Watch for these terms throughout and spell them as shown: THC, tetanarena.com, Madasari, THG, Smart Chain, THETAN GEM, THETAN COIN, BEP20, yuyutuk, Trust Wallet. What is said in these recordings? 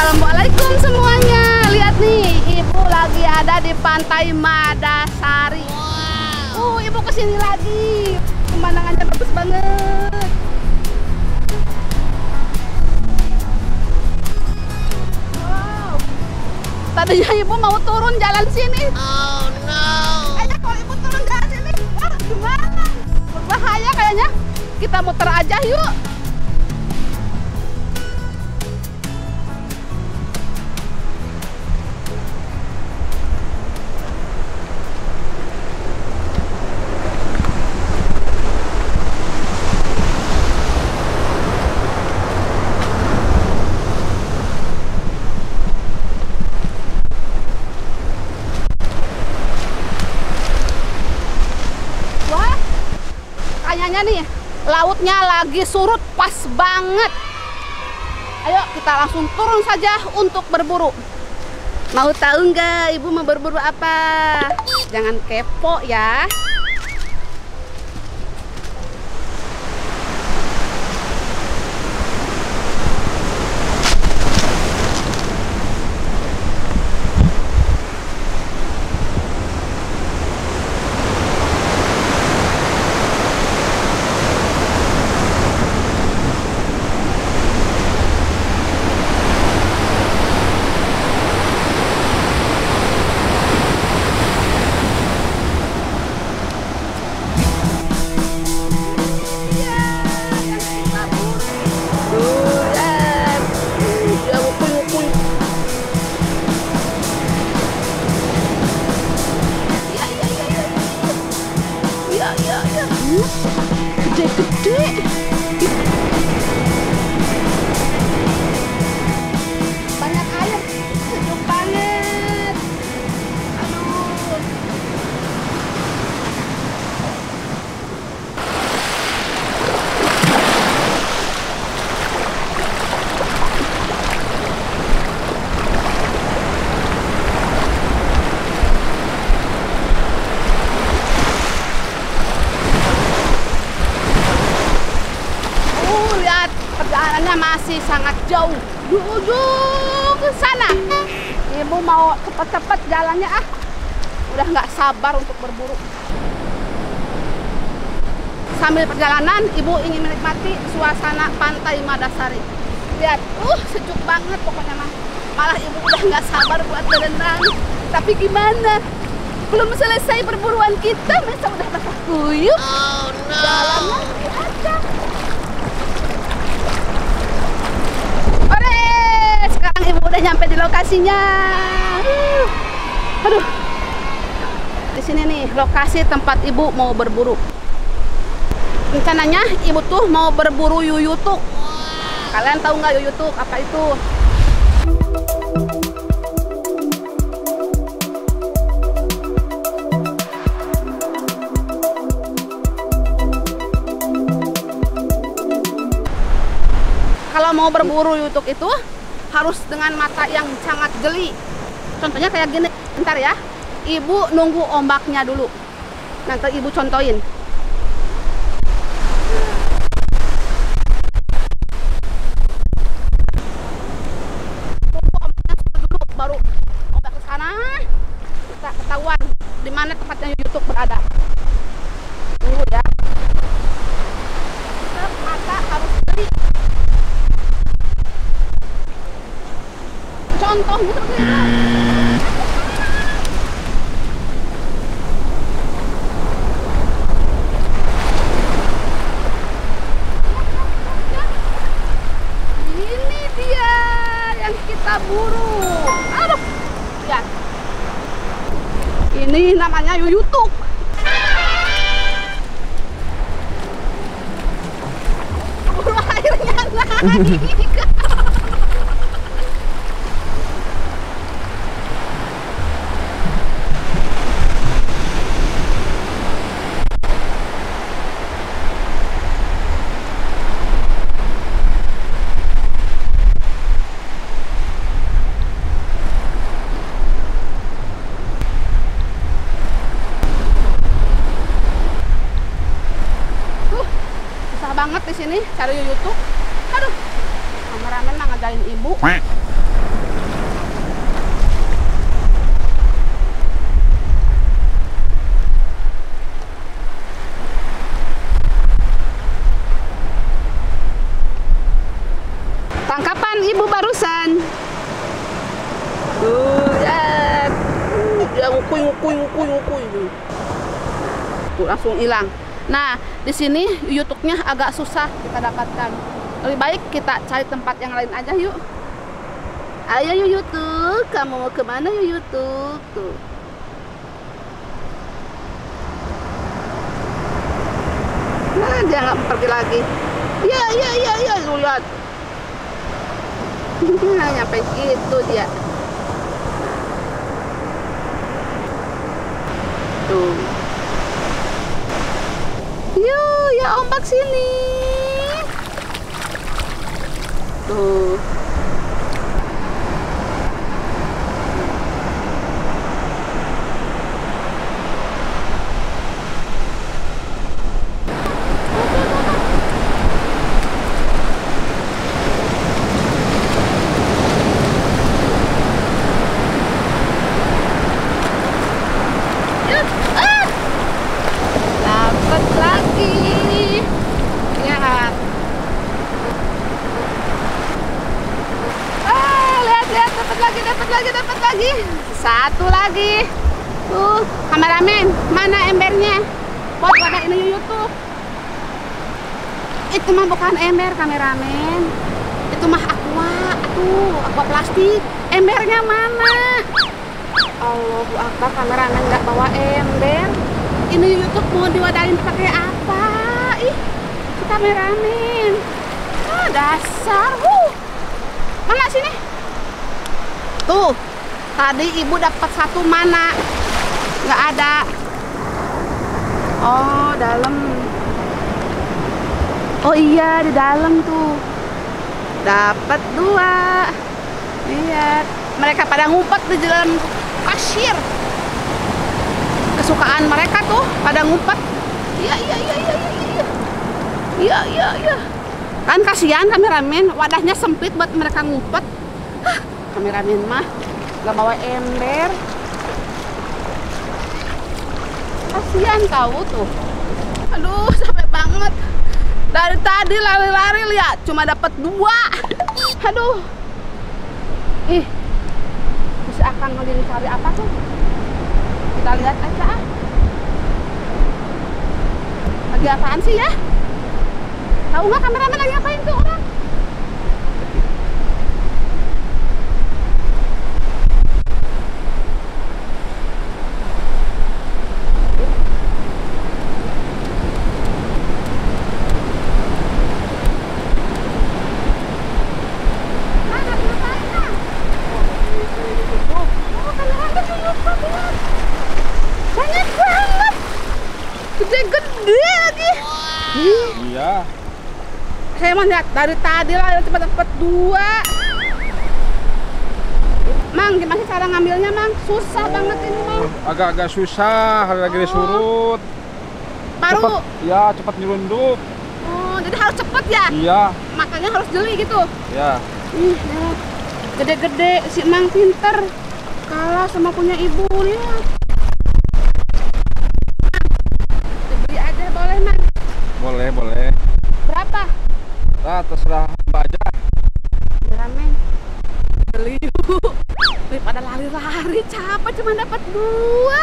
Assalamualaikum semuanya. Lihat nih, ibu lagi ada di pantai Madasari. Wow. Ibu kesini lagi. Pemandangannya bagus banget. Wow. Tadinya ibu mau turun jalan sini. Oh no. Kayaknya kalau ibu turun jalan sini, wah gimana? Berbahaya kayaknya. Kita muter aja yuk. Kayaknya nih lautnya lagi surut pas banget. Ayo kita langsung turun saja untuk berburu. Mau tahu nggak ibu mau berburu apa? Jangan kepo ya. Banyak air, sejuk banget. Aduh. Lihat, perjalanannya masih sangat jauh. Di ujung sana, ibu mau cepet-cepet jalannya ah, udah nggak sabar untuk berburu. Sambil perjalanan, ibu ingin menikmati suasana pantai Madasari. Lihat, sejuk banget pokoknya mah. Malah ibu udah nggak sabar buat berenang. Tapi gimana? Belum selesai perburuan kita, masa udah basah kuyup. Oh no. Jalannya diacak. Sekarang ibu udah nyampe di lokasinya. Aduh, di sini nih lokasi tempat ibu mau berburu. Rencananya ibu tuh mau berburu yuyutuk. Kalian tahu nggak yuyutuk apa itu? Kalau mau berburu yuyutuk itu harus dengan mata yang sangat jeli. Contohnya kayak gini, bentar ya. Ibu nunggu ombaknya dulu. Nanti ibu contohin. Tunggu ombaknya dulu, baru ombak ke sana. Kita ketahuan di mana tempatnya yuyutuk berada. Tunggu ya. Tetap mata harus jeli. Contoh seperti itu. Ini dia yang kita buru. Aduh, lihat. Ini namanya yuyutuk. Buru airnya lagi. Banget di sini cari yuyutuk. Aduh, kameramen ngajain ibu. barusan. Langsung hilang. Nah, di sini yuyutuknya agak susah kita dapatkan. Lebih baik kita cari tempat yang lain aja yuk. Ayo yuyutuk, kamu mau kemana yuyutuk? Tuh. Nah, dia nggak pergi lagi. Ya, lihat. Nah, nyampe gitu dia. Tuh. Yuk, ya ombak sini. Tuh. Dapat lagi, satu lagi. Kameramen, mana embernya? Buat ini yuyutuk. Itu mah bukan ember, kameramen. Itu mah aqua plastik. Embernya mana? Allahu Akbar, kameramen nggak bawa ember. Ini yuyutuk mau diwadahin pakai apa? Ih, kameramen. Ah, dasar. Mana sini? Tuh, tadi ibu dapat satu mana? Nggak ada. Oh, dalam. Oh iya, di dalam tuh. Dapat dua. Lihat, mereka pada ngumpet di dalam kasir. Kesukaan mereka tuh pada ngumpet. Iya. Kan kasihan kameramen, wadahnya sempit buat mereka ngumpet. Kameramen mah nggak bawa ember, kasihan kau tuh. Aduh, capek banget, dari tadi lari-lari, lihat cuma dapat dua. Aduh, ih, bisa akan ngelin cari apa tuh, kita lihat aja lagi apaan sih ya. Tahu nggak kameramen lagi apain tuh orang? Saya mau lihat dari tadi lah, cepat-cepat dua. Mang, gimana cara ngambilnya, Mang? Susah banget ini, Mang. Agak-agak surut, lagi disurut. Baru? Ya, cepat nyelundup. Oh, jadi harus cepat ya? Iya. Makanya harus jeli gitu. Iya. Gede-gede, si Mang pinter. Kalah sama punya ibu, lihat. Mang, beli aja boleh, Mang? Boleh. Berapa? Nah, terserah Mbak aja. Ramen. Beli yuk. Daripada lari-lari capek cuma dapat dua.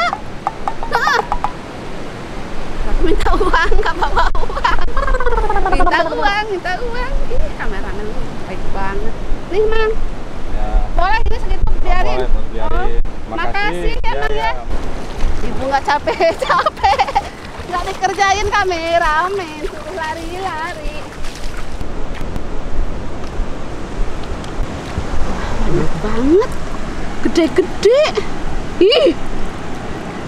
Aku minta uang, nggak bawa uang. Minta uang. Ih, kameramen baik banget. Nih, Mang. Ya. Boleh ini segitu biarin. Boleh. Makasih ya, Mang ya. Ibu nggak capek. Nggak dikerjain kameramen, suruh lari-lari. Enak banget, gede-gede. Ih,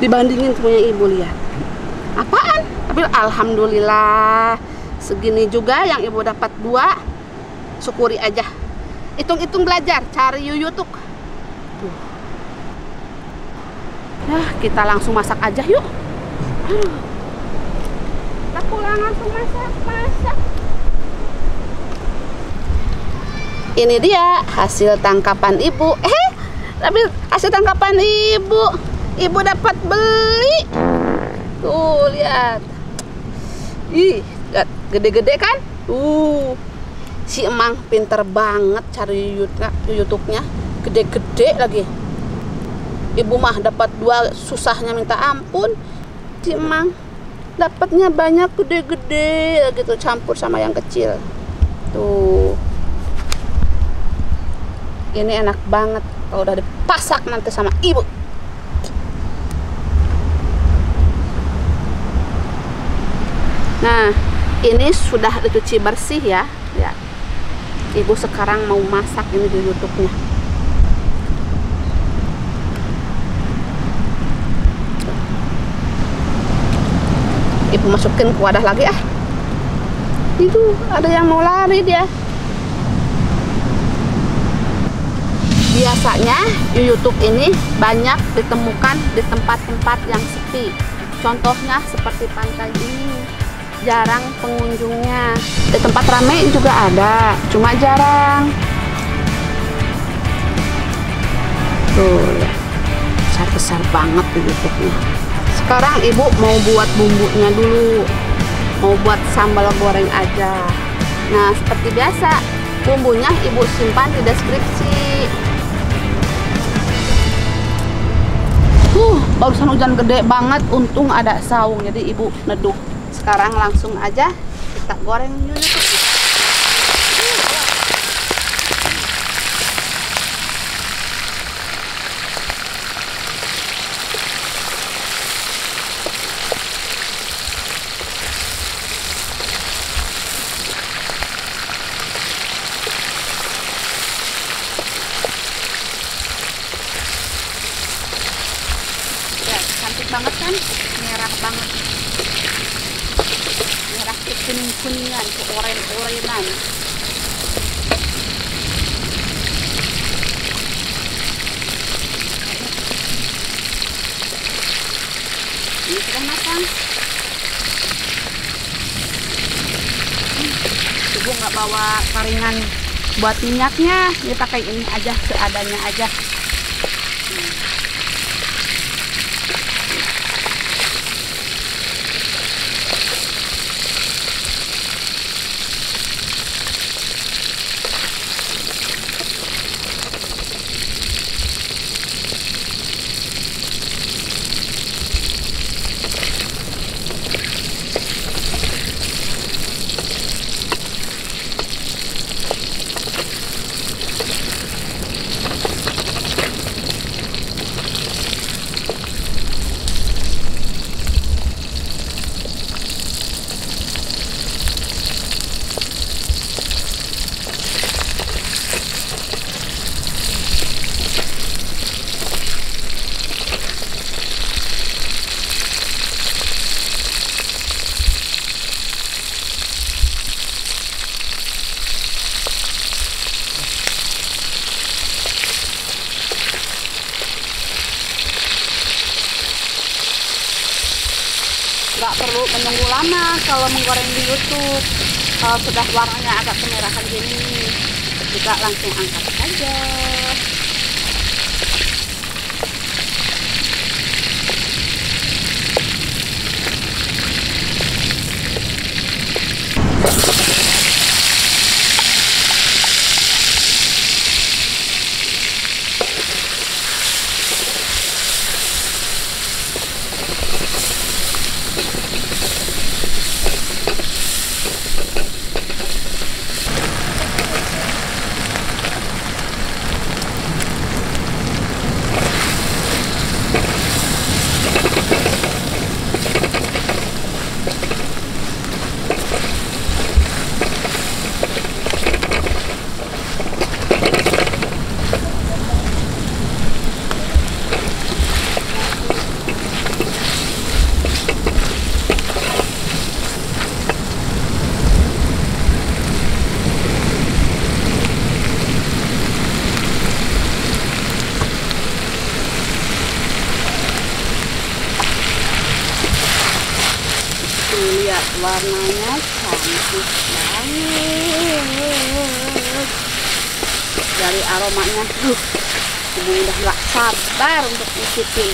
dibandingin punya ibu, lihat. Apaan? Tapi alhamdulillah segini juga yang ibu dapat dua. Syukuri aja. Hitung-hitung belajar cari yuyutuk. Tuh. Nah, kita langsung masak aja yuk. Kita pulang langsung masak. Ini dia hasil tangkapan ibu. Tapi hasil tangkapan ibu. Ibu dapat beli. Tuh, lihat. Ih, gede-gede kan? Si Emang pinter banget cari yuyutuknya, gede-gede lagi. Ibu mah dapat dua susahnya minta ampun. Si Emang dapatnya banyak gede-gede gitu, campur sama yang kecil. Tuh. Ini enak banget kalau udah dipasak nanti sama ibu. Nah, ini sudah dicuci bersih ya. Ya. Ibu sekarang mau masak ini yuyutuknya. Ibu masukin ke wadah lagi ah. Itu ada yang mau lari dia. Biasanya yuyutuk ini banyak ditemukan di tempat-tempat yang sepi. Contohnya seperti pantai ini, jarang pengunjungnya. Di tempat ramai juga ada, cuma jarang. Tuh, besar-besar banget yuyutuknya. Sekarang ibu mau buat bumbunya dulu, mau buat sambal goreng aja. Nah, seperti biasa, bumbunya ibu simpan di deskripsi. Barusan hujan gede banget, untung ada saung jadi ibu neduh. Sekarang langsung aja kita goreng yuyutuk. Banget kan, merah banget, merah kekuning-kuningan, keoren-orenan. Ini sudah matang. Ibu nggak bawa karingan buat minyaknya, dia pakai ini aja, seadanya aja. Nggak perlu menunggu lama kalau menggoreng yuyutuk. Kalau sudah warnanya agak kemerahan gini, kita langsung angkat saja. Warnanya cantik banget dari aromanya. Ibu udah nggak sabar untuk nyicipin.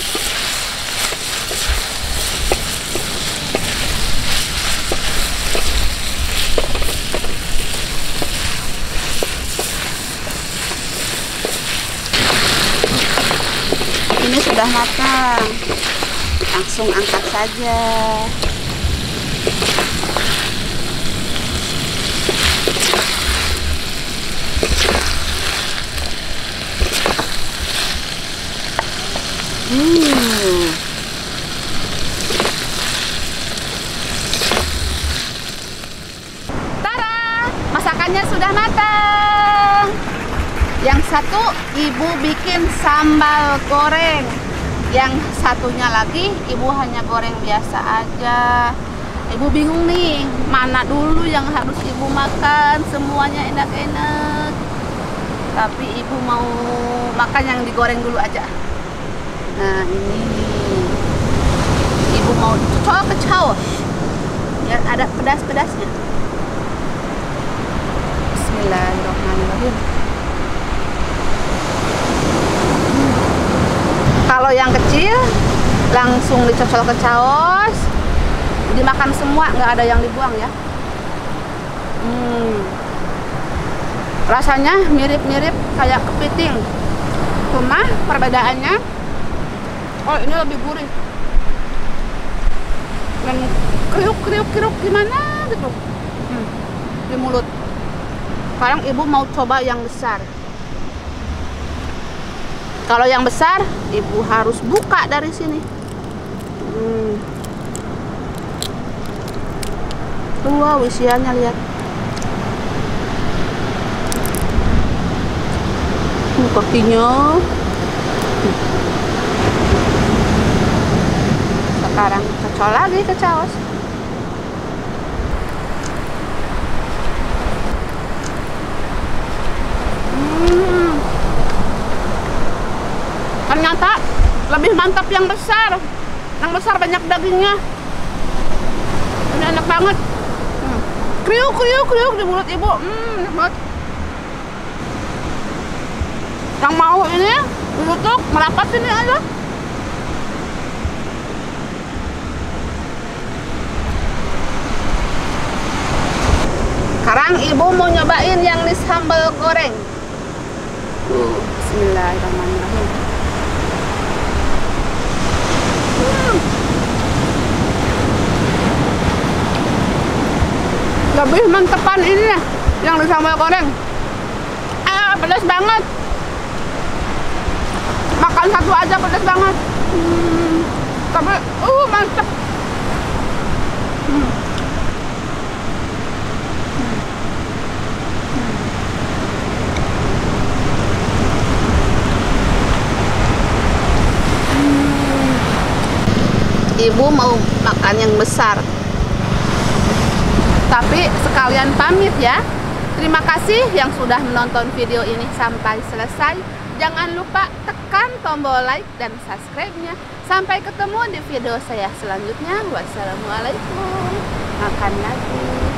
ini sudah matang, langsung angkat saja. Tara, masakannya sudah matang. Yang satu ibu bikin sambal goreng, yang satunya lagi ibu hanya goreng biasa aja. Ibu bingung nih, mana dulu yang harus ibu makan, semuanya enak-enak. Tapi ibu mau makan yang digoreng dulu aja. Nah ini ibu mau kecau biar ada pedas-pedasnya. Bismillahirrahmanirrahim. Kalau yang kecil langsung dicocol kecaos, dimakan semua, nggak ada yang dibuang ya. Rasanya mirip-mirip kayak kepiting, cuma perbedaannya oh ini lebih gurih dan kriuk gimana gitu di mulut. Sekarang ibu mau coba yang besar. Kalau yang besar ibu harus buka dari sini. Wow, isiannya lihat. Kakinya. Sekarang cocol lagi ke caos. Ternyata lebih mantap yang besar. Yang besar banyak dagingnya. Ini enak banget. Kriuk di mulut ibu. Enak banget. Yang mau ini yuyutuk merapat sini aja. Sekarang ibu mau nyobain yang di sambal goreng. Bismillahirrahmanirrahim. Lebih mentepan ini yang di sambal goreng. Pedas banget. Makan satu aja pedas banget. Tapi mantep. Ibu mau makan yang besar, tapi sekalian pamit ya. Terima kasih yang sudah menonton video ini sampai selesai. Jangan lupa tekan tombol like dan subscribe-nya. Sampai ketemu di video saya selanjutnya. Wassalamualaikum. Makan lagi.